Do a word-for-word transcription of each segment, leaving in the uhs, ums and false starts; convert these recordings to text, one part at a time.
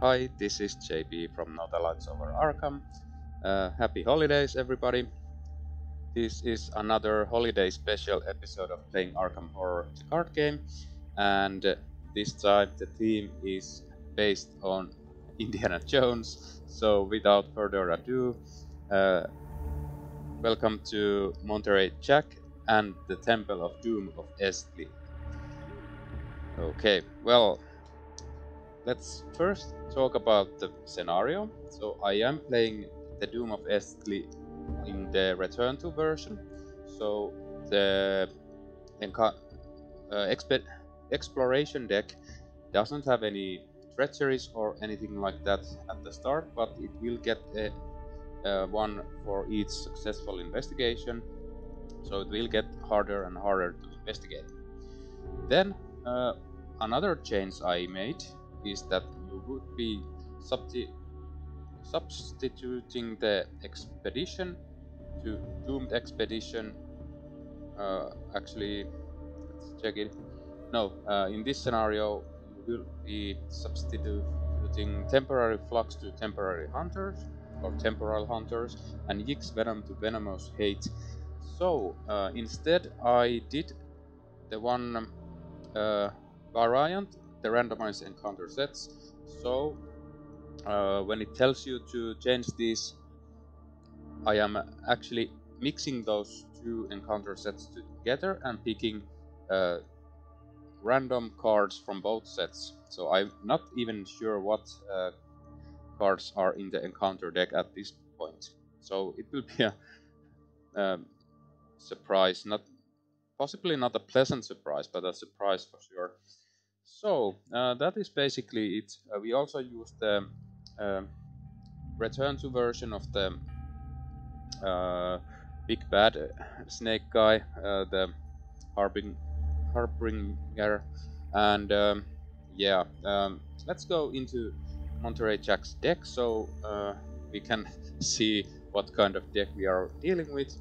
Hi, this is J P from Northern Lights Over Arkham. Uh, happy holidays, everybody. This is another holiday special episode of Playing Arkham Horror, the card game. And uh, this time the theme is based on Indiana Jones. So without further ado, uh, welcome to Monterey Jack and the Temple of Doom of Eztli. Okay, well, let's first talk about the scenario. So I am playing the Doom of Eztli in the Return to version. So the uh, exp exploration deck doesn't have any treacheries or anything like that at the start, but it will get a, a one for each successful investigation. So it will get harder and harder to investigate. Then uh, another change I made is that you would be subti substituting the expedition to doomed expedition. Uh, actually, let's check it. No, uh, in this scenario, you will be substituting temporary flux to temporary hunters or temporal hunters, and Yig's venom to venomous hate. So uh, instead, I did the one uh, variant, the randomized encounter sets. So uh, when it tells you to change these, I am actually mixing those two encounter sets together and picking uh, random cards from both sets. So I'm not even sure what uh, cards are in the encounter deck at this point. So it will be a um, surprise, not possibly not a pleasant surprise, but a surprise for sure. So uh, that is basically it. Uh, we also used the uh, Return to version of the uh, big bad snake guy, uh, the Harbing Harbinger, and um, yeah, um, let's go into Monterey Jack's deck so uh, we can see what kind of deck we are dealing with.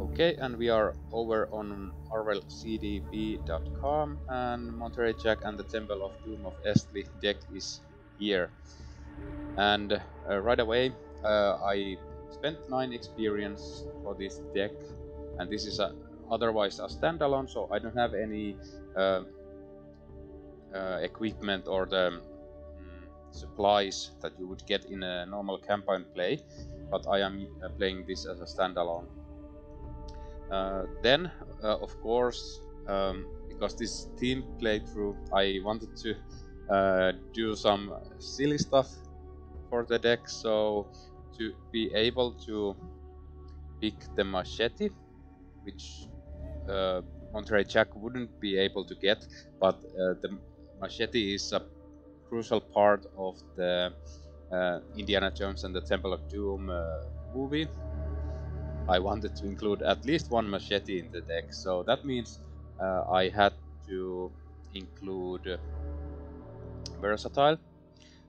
Okay, and we are over on arkham d b dot com, and Monterey Jack and the Temple of Doom of Eztli deck is here. And uh, right away, uh, I spent nine experience for this deck, and this is a, otherwise a standalone, so I don't have any uh, uh, equipment or the supplies that you would get in a normal campaign play, but I am uh, playing this as a standalone. Uh, then, uh, of course, um, because this team playthrough, I wanted to uh, do some silly stuff for the deck, so to be able to pick the machete, which uh, Monterey Jack wouldn't be able to get, but uh, the machete is a crucial part of the uh, Indiana Jones and the Temple of Doom uh, movie. I wanted to include at least one machete in the deck, so that means uh, I had to include versatile.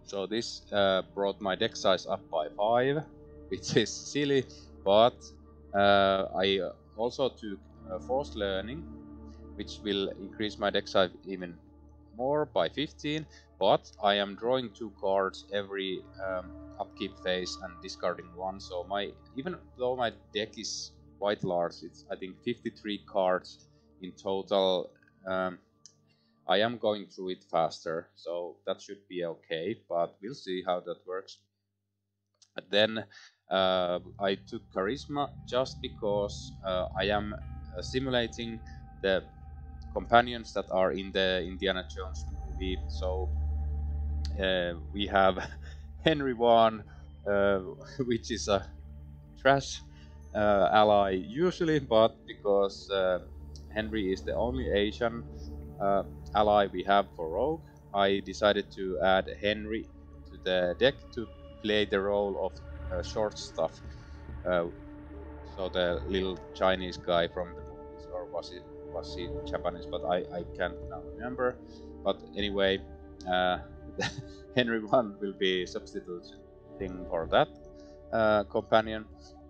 So this uh, brought my deck size up by five, which is silly, but uh, I also took uh, forced learning, which will increase my deck size even more by fifteen, but I am drawing two cards every um, upkeep phase and discarding one, so my even though my deck is quite large, it's I think fifty-three cards in total, um, I am going through it faster, so that should be okay, but we'll see how that works. And then uh, I took charisma just because uh, I am uh, simulating the companions that are in the Indiana Jones movie, so uh, we have Henry Wong, uh, which is a trash uh, ally usually, but because uh, Henry is the only Asian uh, ally we have for Rogue, I decided to add Henry to the deck to play the role of uh, Short Stuff, uh, so the little Chinese guy from the movies, or was it was he Japanese, but I, I can't now remember, but anyway, uh, Henry One will be substituting for that uh, companion.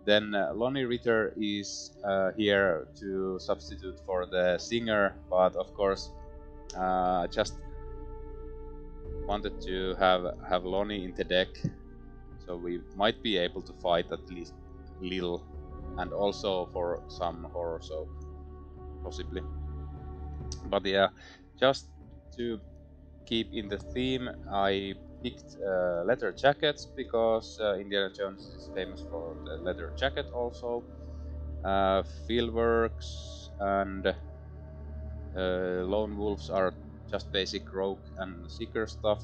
Then uh, Lonnie Ritter is uh, here to substitute for the singer, but of course, uh, just wanted to have have Lonnie in the deck, so we might be able to fight at least little, and also for some horror, so possibly. But yeah, just to keep in the theme, I picked uh, leather jackets because uh, Indiana Jones is famous for the leather jacket also. Uh, Fieldworks and uh, Lone Wolves are just basic rogue and seeker stuff.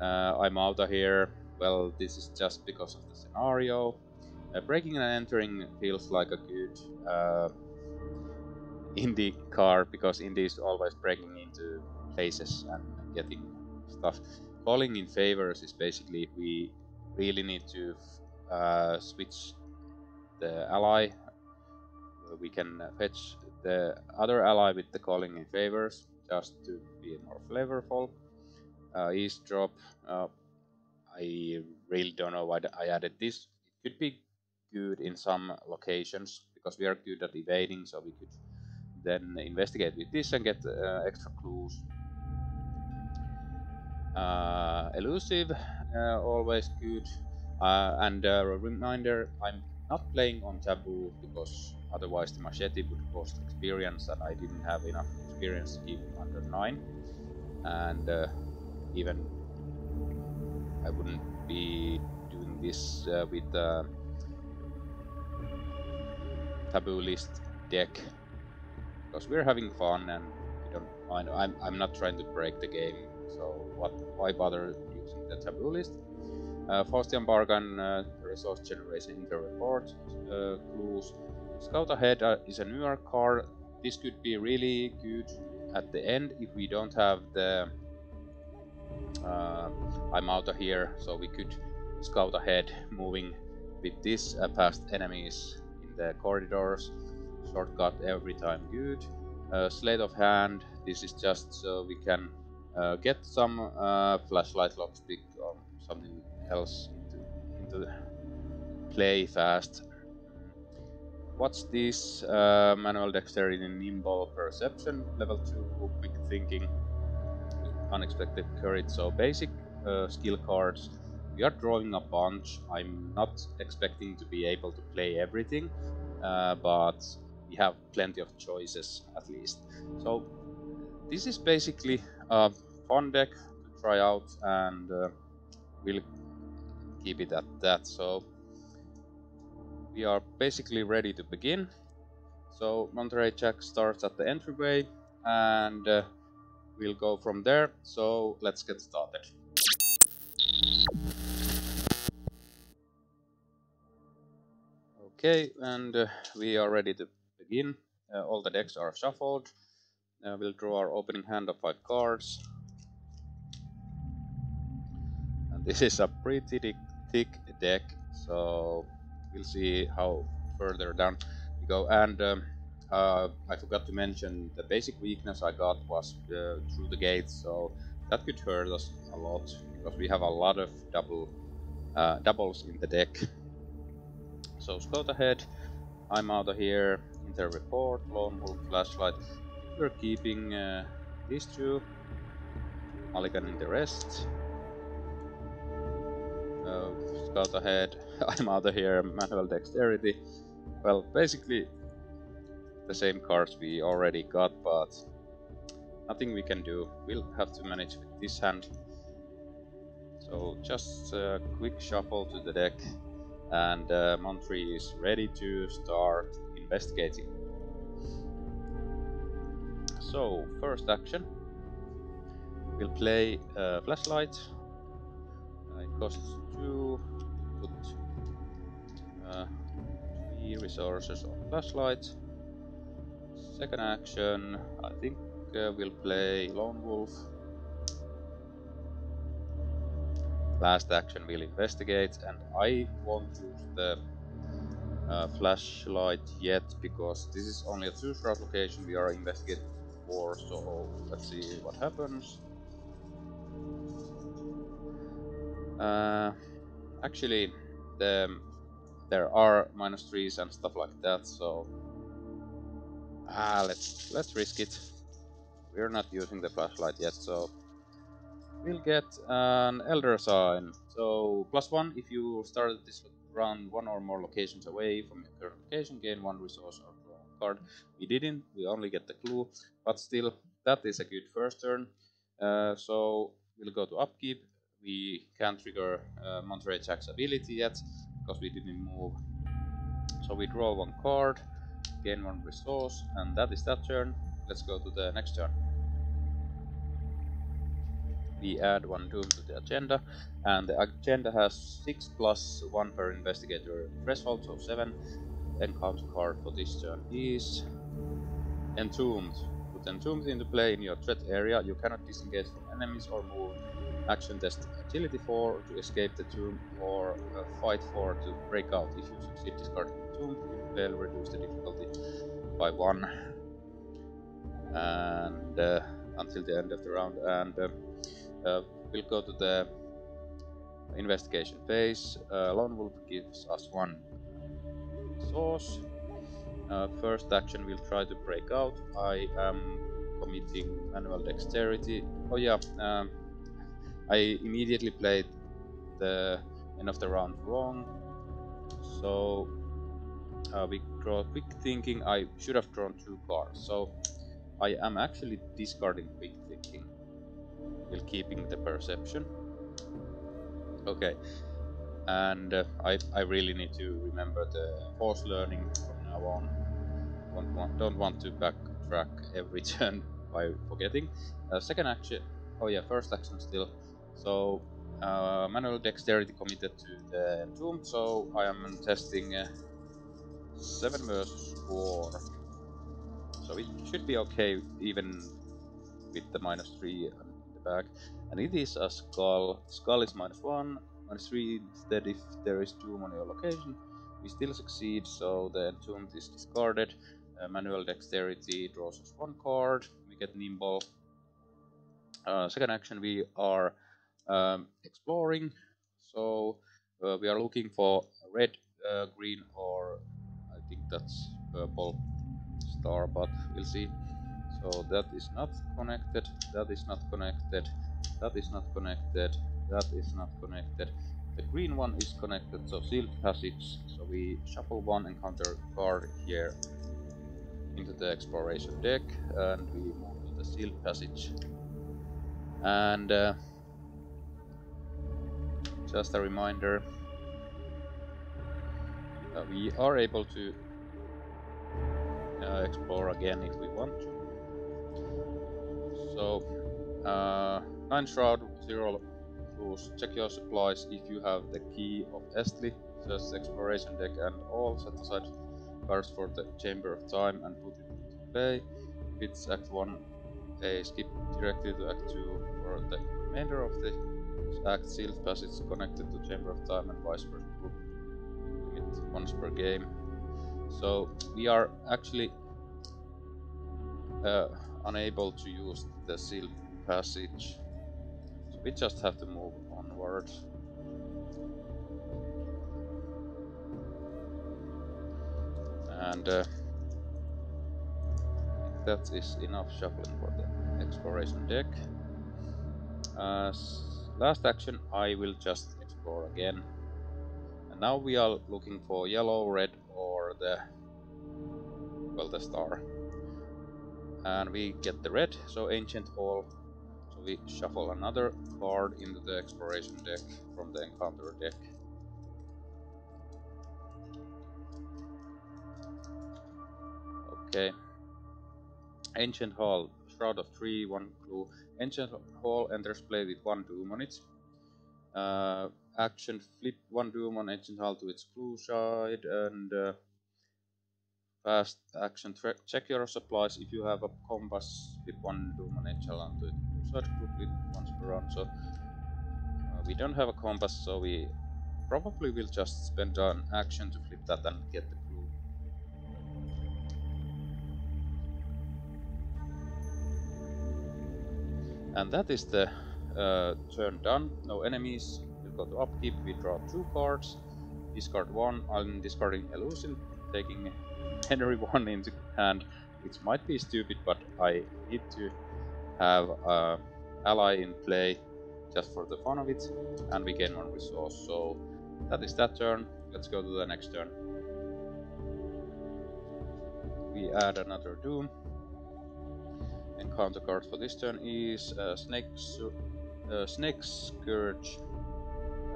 Uh, I'm out of here. Well, this is just because of the scenario. Uh, breaking and entering feels like a good uh, indie car, because indie is always breaking into places and getting stuff. Calling in favors is basically if we really need to uh, switch the ally, we can fetch the other ally with the calling in favors, just to be more flavorful. Uh, eavesdrop, uh, I really don't know why I added this. It could be good in some locations, because we are good at evading, so we could then investigate with this and get uh, extra clues. Uh, elusive, uh, always good. Uh, and uh, a reminder, I'm not playing on Taboo, because otherwise the machete would cost experience, and I didn't have enough experience to keep under nine. And uh, even I wouldn't be doing this uh, with the Taboo List deck, because we're having fun and we don't mind. I'm, I'm not trying to break the game, so what, why bother using the Taboo List? Uh, Faustian Bargain, uh, resource generation in the report, uh, clues. Scout Ahead uh, is a newer card. This could be really good at the end if we don't have the uh, I'm out of here, so we could scout ahead, moving with this uh, past enemies in the corridors. Shortcut every time, good. Uh, Sleight of Hand, this is just so we can uh, get some uh, flashlight, lockpick, or something else into, into play fast. What's this? Uh, manual dexterity, nimble, perception, level two, quick thinking, unexpected courage. So basic uh, skill cards. We are drawing a bunch. I'm not expecting to be able to play everything, uh, but we have plenty of choices at least. So this is basically a fun deck to try out, and uh, we'll keep it at that. So we are basically ready to begin. So Monterey Jack starts at the entryway, and uh, we'll go from there. So let's get started. Okay, and uh, we are ready to begin. Uh, all the decks are shuffled. Uh, we'll draw our opening hand of five cards. And this is a pretty thick, thick deck, so we'll see how further down we go. And um, uh, I forgot to mention, the basic weakness I got was uh, through the gates, so that could hurt us a lot, because we have a lot of double uh, doubles in the deck. So Scout Ahead, I'm out of here, Inter Report, Lone Wolf, Flashlight. We're keeping uh, these two, Mulligan in the rest. Uh, Scout Ahead, I'm out of here, Manual Dexterity. Well, basically the same cards we already got, but nothing we can do. We'll have to manage with this hand. So just a quick shuffle to the deck, and uh, Monterey is ready to start investigating. So first action, we'll play uh, Flashlight. It costs two, put uh, three resources on Flashlight. Second action, I think uh, we'll play Lone Wolf. Last action, we'll investigate, and I won't use the uh, flashlight yet, because this is only a two-shroud location we are investigating for, so let's see what happens. Uh, actually, the, there are minus threes and stuff like that, so ah, let's let's risk it. We're not using the flashlight yet, so will get an Elder Sign. So, plus one, if you started this round one or more locations away from your current location, gain one resource or draw a card. We didn't, we only get the clue, but still, that is a good first turn. Uh, so, we'll go to Upkeep. We can't trigger uh, Monterey Jack's ability yet, because we didn't move. So we draw one card, gain one resource, and that is that turn. Let's go to the next turn. We add one Doom to the agenda, and the agenda has six plus one per investigator threshold, so seven. Encounter card for this turn is Entombed. Put Entombed into play in your threat area. You cannot disengage from enemies or move. Action test agility four to escape the tomb, or uh, fight four to break out. If you succeed discarding the tomb, they'll reduce the difficulty by one, and uh, until the end of the round. And uh, uh, we'll go to the investigation phase. Uh, Lone Wolf gives us one source. Uh, first action, we'll try to break out. I am committing manual dexterity. Oh yeah. Um, I immediately played the end of the round wrong, so uh, we draw Quick Thinking. I should have drawn two cards, so I am actually discarding Quick Thinking while keeping the Perception. Okay, and uh, I, I really need to remember the Force Learning from now on. Don't want, don't want to backtrack every turn by forgetting. Uh, second action, oh yeah, first action still. So, uh, manual dexterity committed to the Entombed, so I am testing uh, seven versus four. So it should be okay, even with the minus three in the back. And it is a Skull. Skull is minus one, minus three instead if there is Doom on your location. We still succeed, so the Entombed is discarded. Uh, manual dexterity draws us one card, we get Nimble. Uh, second action, we are um, exploring, so uh, we are looking for red, uh, green, or I think that's purple star, but we'll see. So that is not connected, that is not connected, that is not connected, that is not connected. The green one is connected, so sealed passage, so we shuffle one encounter card here into the exploration deck, and we move to the sealed passage. And uh, just a reminder, uh, we are able to uh, explore again if we want to. So, uh, nine Shroud, zero Clues. Check your supplies. If you have the Key of Eztli, just exploration deck and all, set aside cards for the Chamber of Time and put it into play. It's Act one. A skip directly to Act two for the remainder of the act. Sealed passage connected to Chamber of Time and vice versa. Limit once per game. So we are actually uh, unable to use the sealed passage. So we just have to move onward. And uh, that is enough shuffling for the exploration deck. Uh, last action, I will just explore again. And now we are looking for yellow, red, or the well, the star. And we get the red, so Ancient Hall. So we shuffle another card into the exploration deck from the encounter deck. Okay. Ancient Hall, Shroud of three, one clue. Ancient Hall enters play with one Doom on it. Uh, action, flip one Doom on Ancient Hall to its clue side, and uh, fast action, check your supplies. If you have a compass, flip one Doom on Ancient Hall to its clue side, group it once per round. So, uh, we don't have a compass, so we probably will just spend an action to flip that and get the clue. And that is the uh, turn done. No enemies. We'll go to Upkeep. We draw two cards. Discard one. I'm discarding Illusion, taking Henry Wong into hand, which might be stupid, but I need to have an ally in play just for the fun of it, and we gain one resource. So that is that turn. Let's go to the next turn. We add another Doom. Encounter card for this turn is uh, Snake uh, Snake Scourge.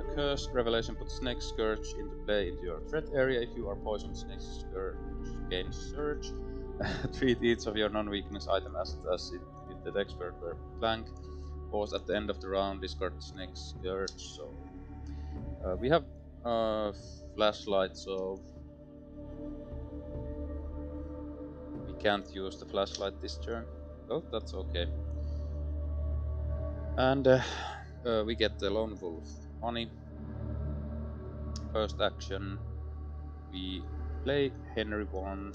A cursed revelation puts Snake Scourge into play into your threat area. If you are poisoned, Snake Scourge gains Surge. Treat each of your non-weakness item as it with the text word were blank. Pause at the end of the round, discard Snake Scourge. So uh, we have uh, flashlight, so we can't use the flashlight this turn. Oh, that's okay. And uh, uh, we get the Lone Wolf Honey. First action, we play Henry Wong.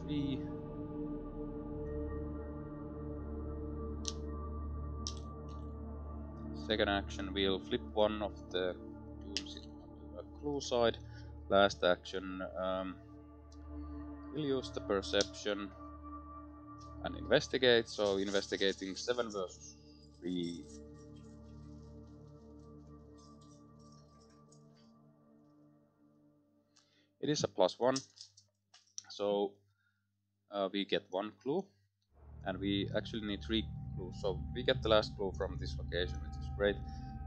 Three. Second action, we'll flip one of the dooms to a clue side. Last action, um, we'll use the perception and investigate. So investigating seven versus three. It is a plus one. So Uh, we get one clue, and we actually need three clues, so we get the last clue from this location, which is great.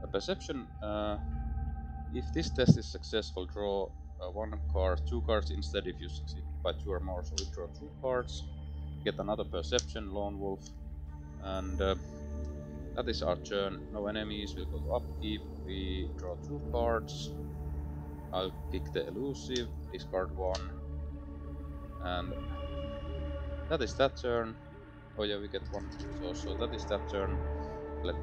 A perception, uh, if this test is successful, draw uh, one card, two cards instead if you succeed by two or more, so we draw two cards, get another perception, Lone Wolf, and uh, that is our turn. No enemies, we'll go to upkeep, we draw two cards, I'll pick the elusive, discard one, and that is that turn. Oh yeah, we get one resource, so that is that turn. Let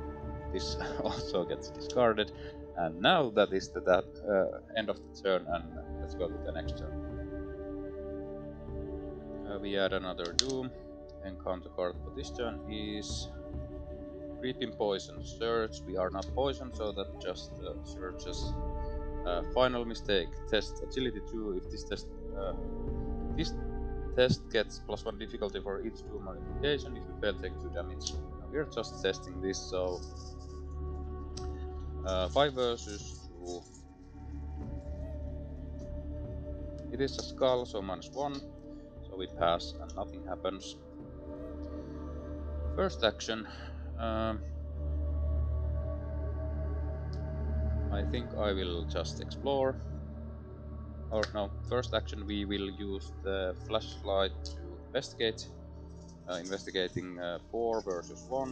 this also gets discarded. And now that is the that, uh, end of the turn, and let's go to the next turn. Uh, we add another Doom. Encounter card for this turn is Creeping Poison Surge. We are not poisoned, so that just uh, surges. Uh, final mistake. Test Agility two. If this test... Uh, this test gets plus one difficulty for each two modification. If you fail, take two damage. Now we're just testing this, so uh, five versus two. It is a skull, so minus one. So we pass, and nothing happens. First action. Um, I think I will just explore. Or no, first action we will use the flashlight to investigate, uh, investigating uh, four versus one.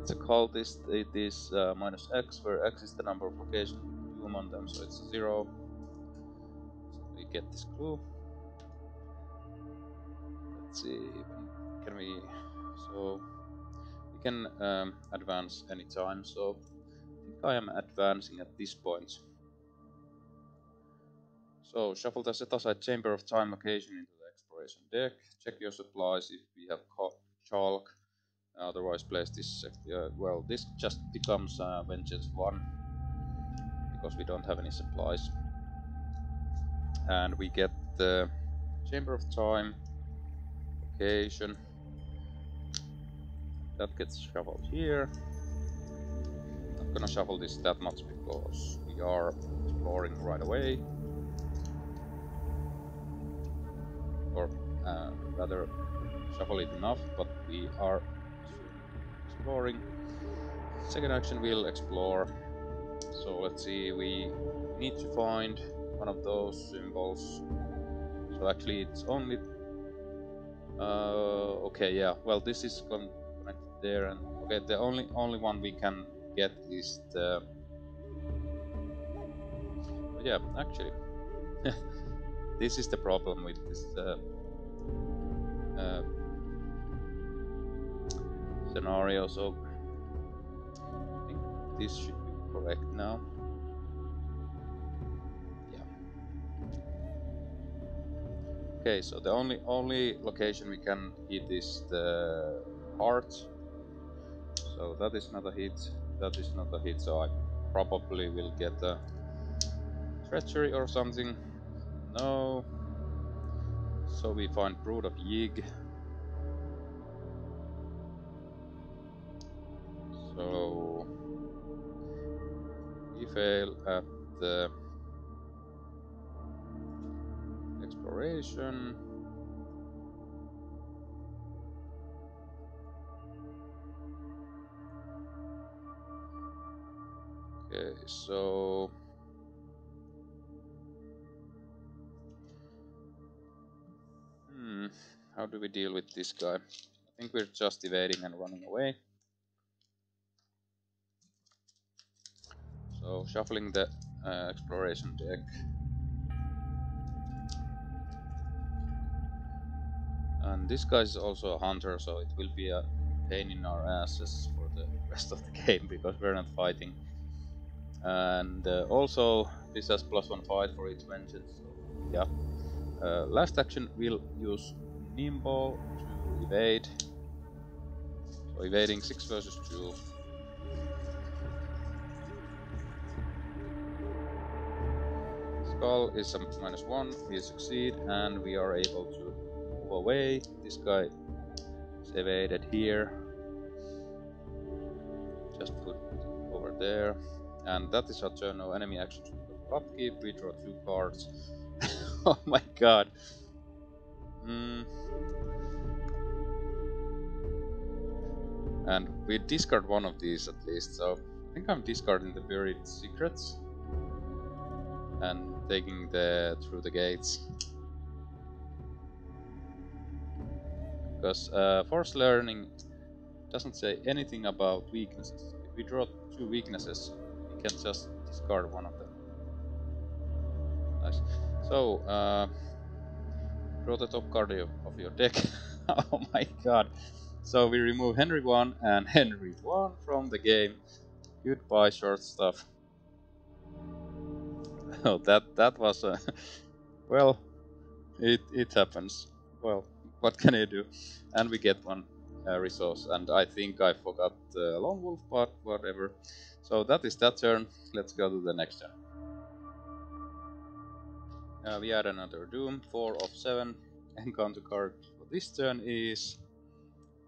It's a cultist, it is uh, minus X, where X is the number of locations we do on them, so it's zero. So we get this clue. Let's see, can we, so we can um, advance anytime, so I am advancing at this point. So, shuffle the set-aside Chamber of Time location into the exploration deck. Check your supplies if we have chalk. Otherwise, place this. Uh, well, this just becomes uh, Vengeance one because we don't have any supplies. And we get the Chamber of Time location. That gets shuffled here. Gonna shuffle this that much because we are exploring right away, or uh, rather shuffle it enough, but we are exploring. Second action, we'll explore. So let's see, we need to find one of those symbols. So actually it's only uh, okay, yeah, well this is connected there, and okay, the only only one we can get is the... yeah, actually this is the problem with this uh, uh, scenario, so I think this should be correct now. Yeah. Okay, so the only only location we can hit is the heart, so that is not a hit. That is not a hit, so I probably will get a treachery or something. No. So we find Brood of Yig. fail at the exploration. Okay, so hmm, how do we deal with this guy? I think we're just evading and running away. So shuffling the uh, exploration deck. And this guy is also a hunter, so it will be a pain in our asses for the rest of the game because we're not fighting. And uh, also this has plus one fight for its vengeance. So yeah. Uh, last action we'll use Nimble to evade. So evading six versus two. Skull is a minus one. We succeed and we are able to move away. This guy is evaded here. Just put it over there. And that is our turn. No enemy actions. Upkeep. We draw two cards. Oh my god. Mm. And we discard one of these at least. So I think I'm discarding the Buried Secrets and taking the Through the Gates, because uh, Force Learning doesn't say anything about weaknesses. If we draw two weaknesses, we can just discard one of them. Nice. So uh, draw the top card of your deck. Oh my god! So we remove Henry Wong and Henry Wong from the game. Goodbye, short stuff. Oh, that that was a well. It it happens. Well, what can I do? And we get one uh, resource. And I think I forgot the uh, Lone Wolf, but whatever. So that is that turn. Let's go to the next turn. Uh, we add another Doom, four of seven. Encounter card for this turn is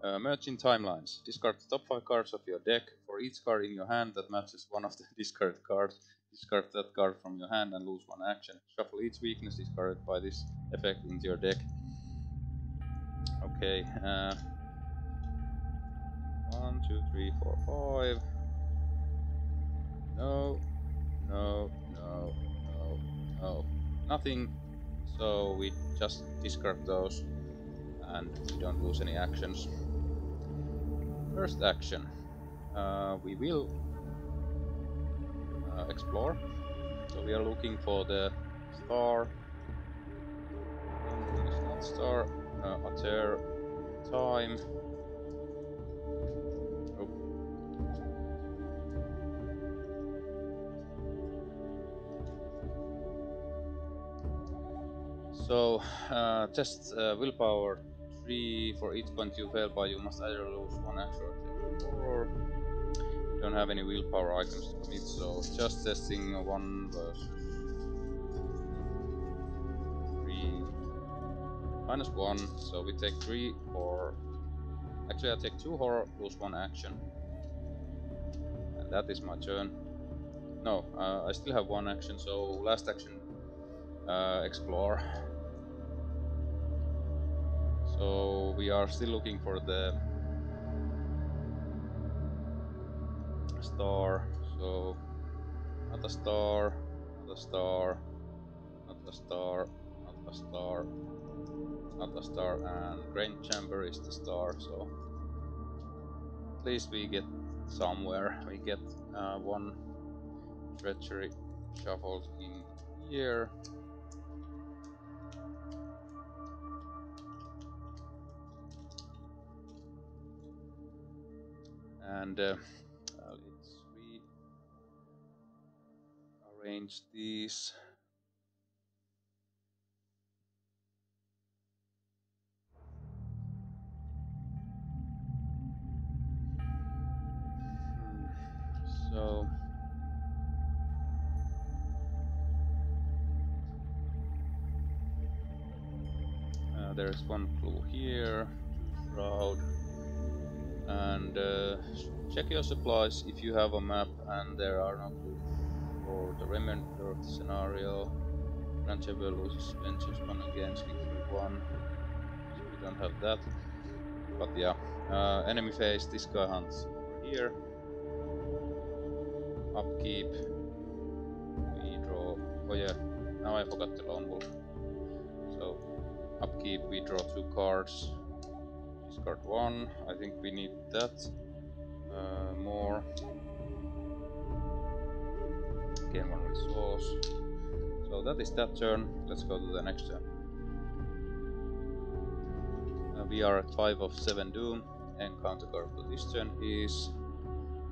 uh, Merging Timelines. Discard the top five cards of your deck. For each card in your hand that matches one of the discarded cards, discard that card from your hand and lose one action. Shuffle each weakness discarded by this effect into your deck. Okay, uh, one, two, three, four, five. No, no, no, no, no, nothing. So we just discard those, and we don't lose any actions. First action, uh, we will. Uh, explore. So we are looking for the star. Um, it's not star. Uh, Alter time. Oh. So uh, test uh, willpower three. For each point you fail by, you must either lose one action or don't have any willpower items to commit, so just testing one versus three minus one, so we take three or actually I take two horror, lose one action, and that is my turn. No, uh, I still have one action, so last action uh, explore. So we are still looking for the star, so not a star, not a star, not a star, not a star, not a star, and Grain Chamber is the star, so at least we get somewhere. We get uh, one treachery shuffled in here. And uh, arrange these. So uh, there is one clue here, shroud, and uh, check your supplies if you have a map and there are no clues. for the remainder of the scenario. Branchable loses ventures one against one. We don't have that. But yeah, uh, enemy phase, this guy hunts over here. Upkeep. We draw. Oh yeah, now I forgot the lone wolf. So, upkeep, we draw two cards. Discard one. I think we need that uh, more. Gain one resource. So that is that turn. Let's go to the next turn. Uh, we are at five of seven Doom, and countercard for this turn is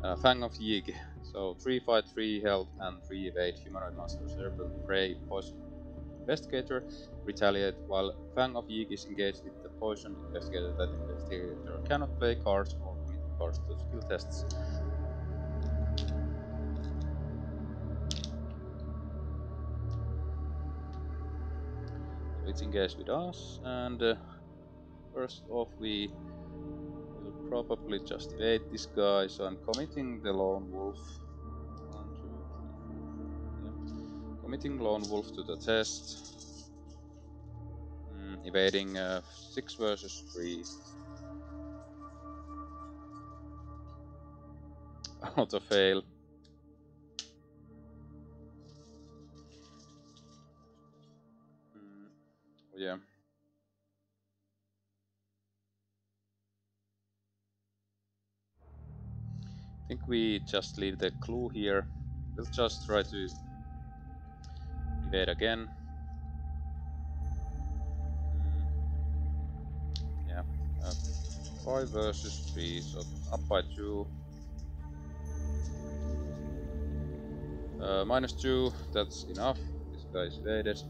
uh, Fang of Yig. So three fight, three health, and three evade. Humanoid monster, serpent, prey, poison investigator. Retaliate while Fang of Yig is engaged with the poison investigator. That investigator cannot play cards or commit cards to skill tests. It's engaged with us, and uh, first off we will probably just evade this guy, so I'm committing the lone wolf. One, two, three, yeah. Committing lone wolf to the test. Mm, evading uh, six versus three. Auto fail. Yeah. I think we just leave the clue here. We'll just try to evade again. Mm. Yeah. Uh, five versus three, so up by two. Uh, minus two. That's enough. This guy is evaded.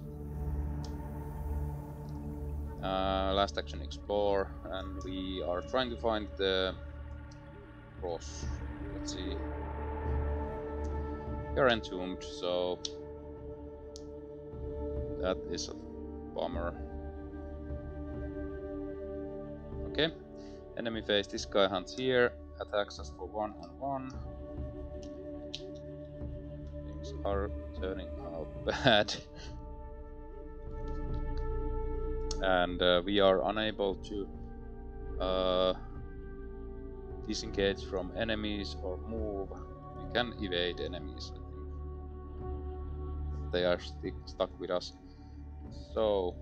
Uh, last action explore, and we are trying to find the cross. Let's see. You're entombed, so that is a bummer. Okay. Enemy phase. This guy hunts here, attacks us for one and one. Things are turning out bad. And uh, we are unable to uh, disengage from enemies or move. We can evade enemies, I think. They are st stuck with us. So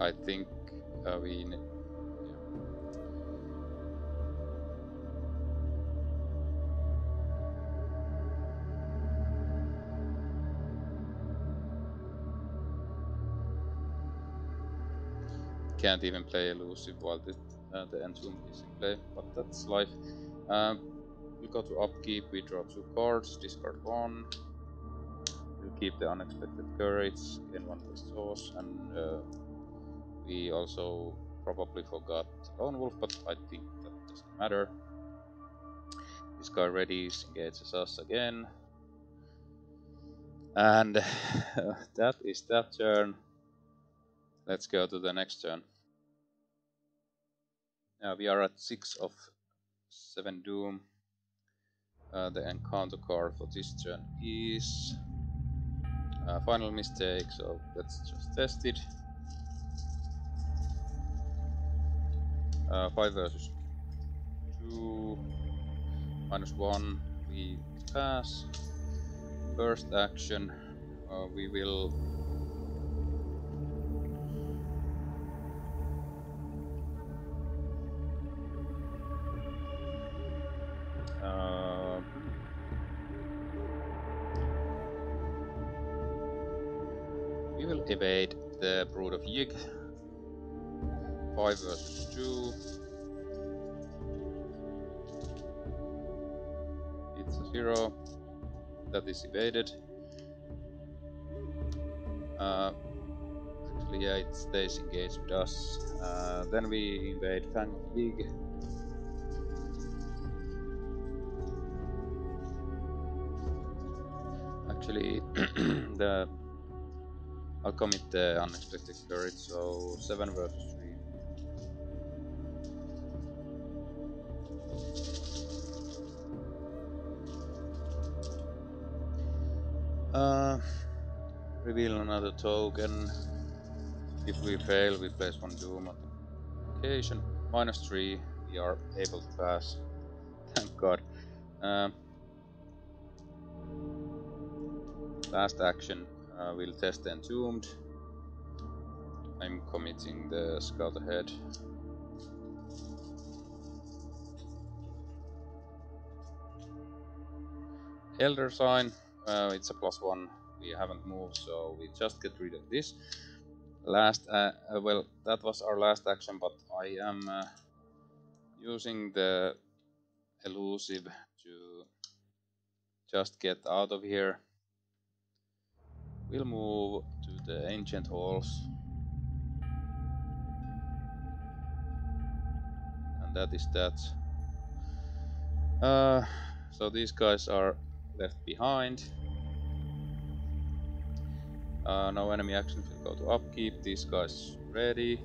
I think uh, we need. Can't even play elusive while the, uh, the entomb is in play, but that's life. Um, we go to upkeep, we draw two cards, discard one. We keep the unexpected courage, gain one resource, and uh, we also probably forgot Lone Wolf, but I think that doesn't matter. This guy readies, engages us again. And that is that turn. Let's go to the next turn. Now we are at six of seven Doom. Uh, the encounter card for this turn is uh, final mistake, so let's just test it. Uh, five versus two, minus one, we pass. First action, uh, we will Uh, we will evade the Brood of Yig. Five versus two. It's a zero. That is evaded. Uh, actually, yeah, it stays engaged with us. Uh, then we invade Fang of Yig. Actually, the I'll commit the unexpected courage, so seven versus three. Uh, reveal another token. If we fail, we place one Doom on the location. Minus three, we are able to pass. Thank God. Um, last action, uh, we'll test the Entombed. I'm committing the Scout ahead. Elder Sign, uh, it's a plus one, we haven't moved, so we just get rid of this. Last, uh, uh, well, that was our last action, but I am uh, using the elusive to just get out of here. We'll move to the Ancient Halls. And that is that. Uh, so these guys are left behind. Uh, no enemy actions will go to upkeep. These guys ready.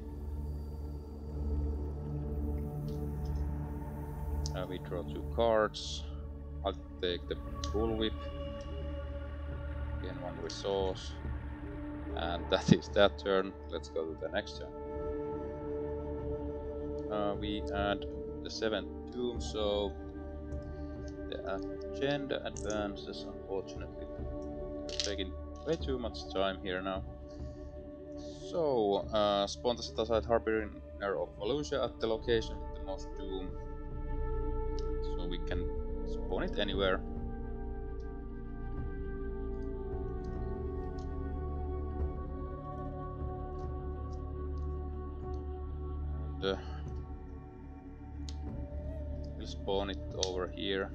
Uh, we draw two cards. I'll take the bullwhip. Again, one resource. And that is that turn. Let's go to the next turn. Uh, we add the seventh Doom, so the agenda advances, unfortunately. We're taking way too much time here now. So, uh, spawn the set aside Harbinger of Volusia at the location with the most Doom. So we can spawn it anywhere. And, uh, we'll spawn it over here.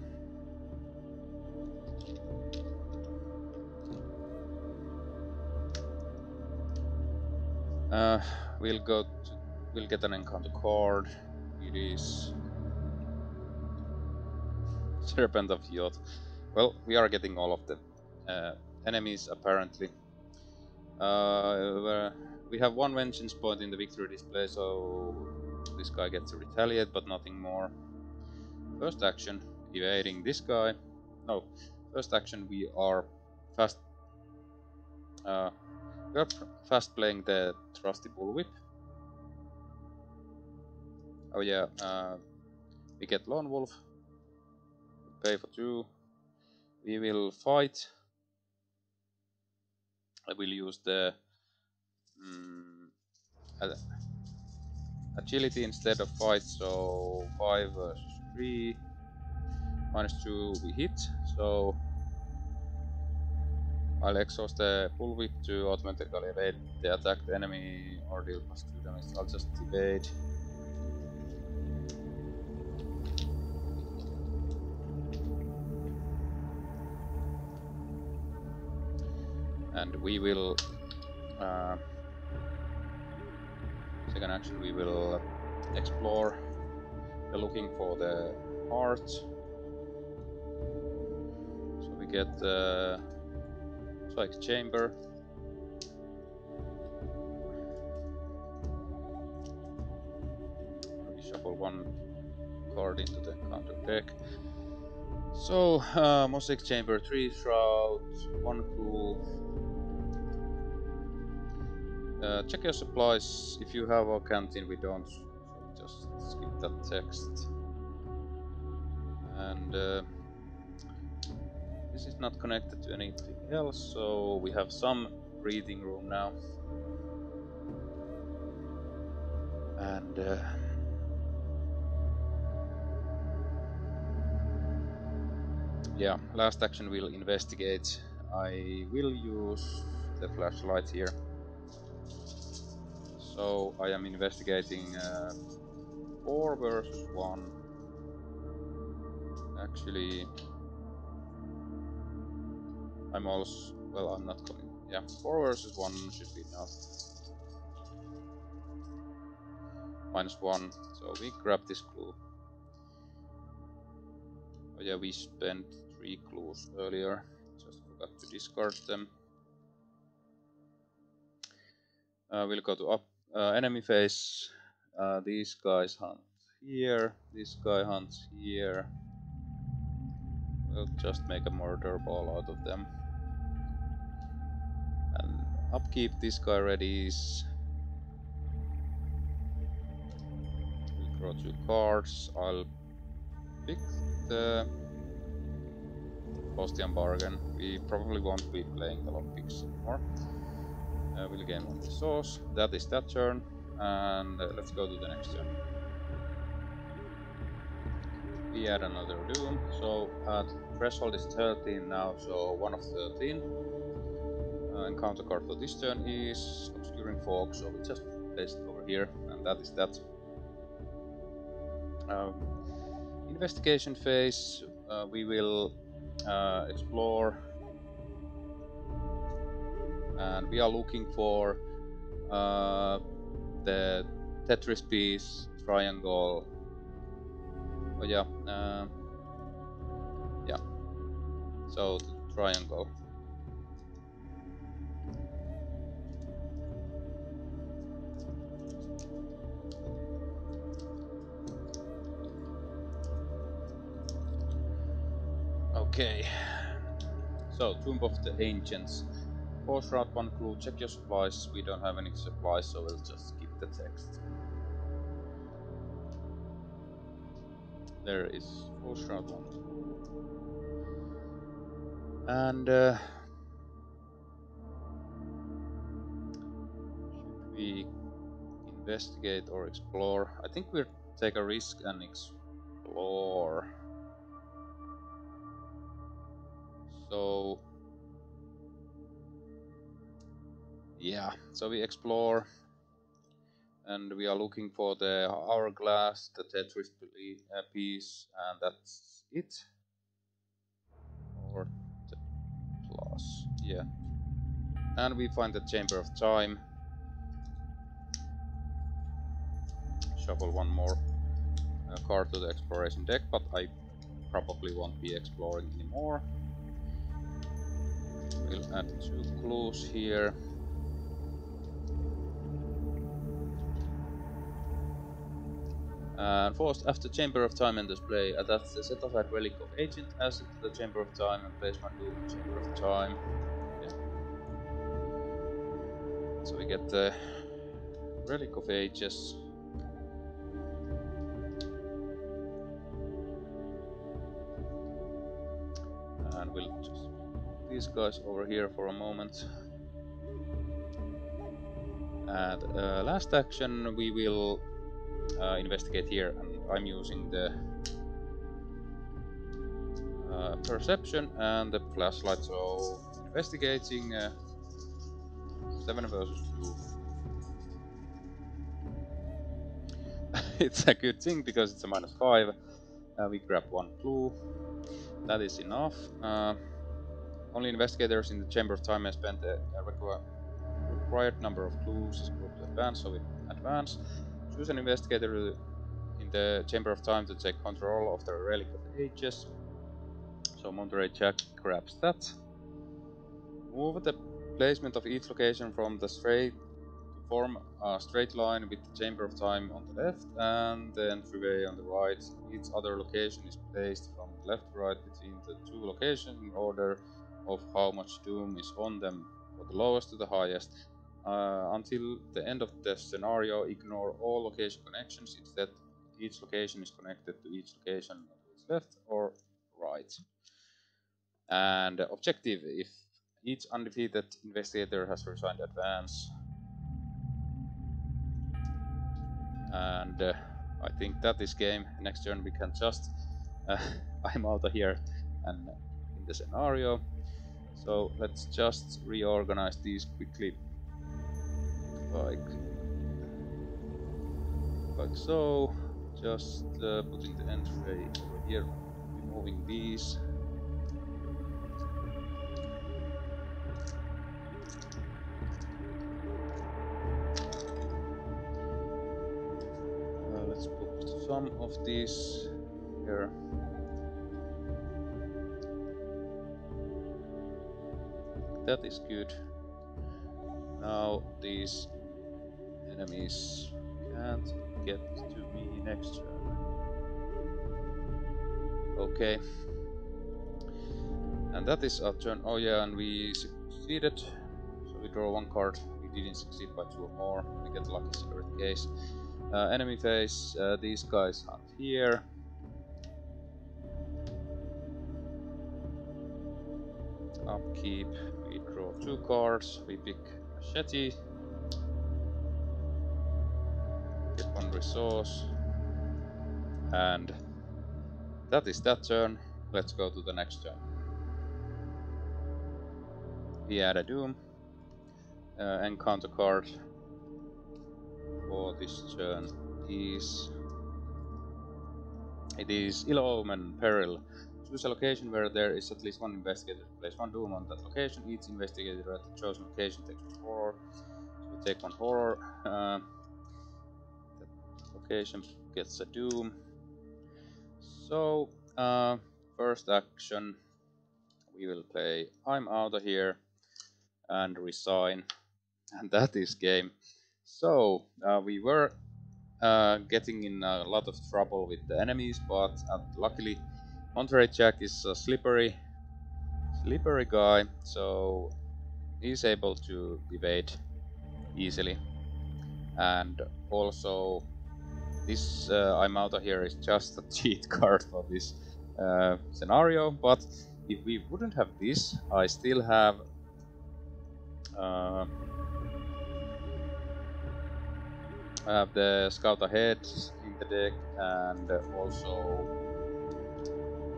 Uh, we'll go. To, we'll get an encounter card. It is Serpent of Yod. Well, we are getting all of the uh, enemies apparently. Uh, we have one vengeance point in the victory display, so this guy gets to retaliate, but nothing more. First action, evading this guy. No, first action we are fast. Uh, We are fast playing the trusty bullwhip. Oh yeah, uh, we get Lone Wolf. Pay for two. We will fight. I will use the um, agility instead of fight. So five versus three minus two. We hit. So. I'll exhaust the bullwhip to automatically evade the attacked enemy or deal plus two damage. I'll just evade. And we will... Uh, second action we will explore. We're looking for the heart. So we get the... Uh, Like chamber, we shuffle one card into the counter deck. So, uh, Mosaic Chamber, three shrouds, one clue. Uh, check your supplies. If you have a canteen, we don't. So just skip that text. And. Uh, This is not connected to anything else, so we have some breathing room now. And uh, yeah, last action we'll investigate. I will use the flashlight here. So I am investigating uh, four versus one. Actually. I'm also... well, I'm not coming. Yeah, four versus one should be enough. Minus one, so we grab this clue. Oh yeah, we spent three clues earlier. Just forgot to discard them. Uh, we'll go to up, uh, enemy phase. Uh, these guys hunt here. This guy hunts here. We'll just make a murder ball out of them. upkeep. This guy already is. We'll draw two cards. I'll pick the Bostian Bargain. We probably won't be playing the lockpicks anymore. Uh, we'll gain one resource. That is that turn. And uh, let's go to the next turn. We add another Doom. So uh, threshold is thirteen now, so one of thirteen. Uh, and counter card for this turn is Obscuring Fog, so we just place it over here, and that is that. Uh, investigation phase, uh, we will uh, explore, and we are looking for uh, the Tetris piece, triangle. Oh yeah, uh, yeah, so the triangle. Okay, so Tomb of the Ancients. Force route one clue, check your supplies. We don't have any supplies, so we'll just skip the text. There is four shroud one, and uh, should we investigate or explore? I think we'll take a risk and explore. So yeah, so we explore. And we are looking for the hourglass, the Tetris piece, and that's it. Or the plus, yeah. And we find the Chamber of Time. Shuffle one more uh, card to the exploration deck, but I probably won't be exploring anymore. We'll add two clues here. Uh, first, after Chamber of Time enters play, attach the set of that Relic of Agent asset to the Chamber of Time and place one Doom in the Chamber of Time. Yeah. So we get the Relic of Ages. And we'll just put these guys over here for a moment. And uh, last action, we will Uh, investigate here, and I'm using the uh, perception and the flashlight, so investigating uh, seven versus two. It's a good thing because it's a minus five. Uh, we grab one clue, that is enough. Uh, only investigators in the Chamber of Time may spend the required number of clues as group to advance, so we advance. Choose an investigator in the Chamber of Time to take control of the Relic of Ages. So Monterey Jack grabs that. Move the placement of each location from the straight to form a straight line with the Chamber of Time on the left and the entryway on the right. Each other location is placed from the left to right between the two locations in order of how much doom is on them, from the lowest to the highest. Uh, until the end of the scenario, ignore all location connections. Instead, each location is connected to each location on its left or right. And uh, objective, if each undefeated investigator has resigned advance. And uh, I think that is game. Next turn we can just, uh, I'm out of here and in the scenario. So let's just reorganize these quickly. Like, like so, just uh, putting the entryway over here, removing these. Uh, let's put some of these here. That is good. Now these enemies can't get to me next turn. Okay. And that is our turn. Oh yeah, and we succeeded. So we draw one card, we didn't succeed by two or more, we get lucky secret case. Uh, enemy phase, uh, these guys hunt here. Upkeep, we draw two cards, we pick Machete, get one resource, and that is that turn. Let's go to the next turn. We add a Doom, uh, encounter card for this turn is, it is Ill Omen, Peril. Choose a location where there is at least one investigator. Place one Doom on that location. Each investigator at the chosen location takes one horror. So we take one horror. Uh, that location gets a Doom. So, uh, first action, we will play I'm Out of Here and Resign. And that is game. So, uh, we were uh, getting in a lot of trouble with the enemies, but uh, luckily Monterey Jack is a slippery, slippery guy, so he's able to evade easily. And also, this uh, I'm Out of Here is just a cheat card for this uh, scenario. But if we wouldn't have this, I still have uh, I have the Scout Ahead in the deck, and also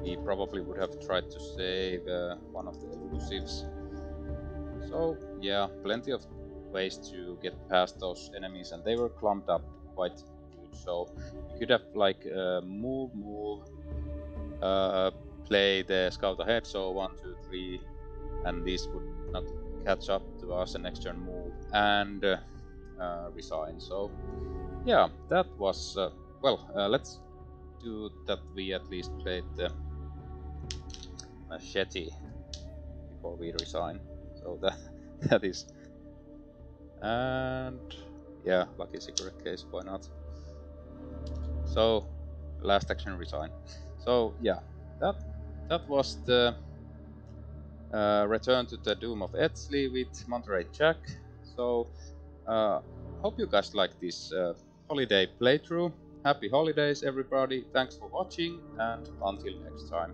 he probably would have tried to save uh, one of the elusives. So yeah, plenty of ways to get past those enemies, and they were clumped up quite good. So you could have like uh, move, move, uh, play the Scout Ahead, so one, two, three, and this would not catch up to us. The next turn move and uh, uh, resign. So yeah, that was uh, well. Uh, let's do that. We at least played the Machete before we resign, so that that is, and yeah, lucky secret case, why not? So last action resign. So yeah, that that was the uh, return to the Doom of Eztli with Monterey Jack. So uh, hope you guys like this uh, holiday playthrough. Happy holidays everybody, thanks for watching, and until next time.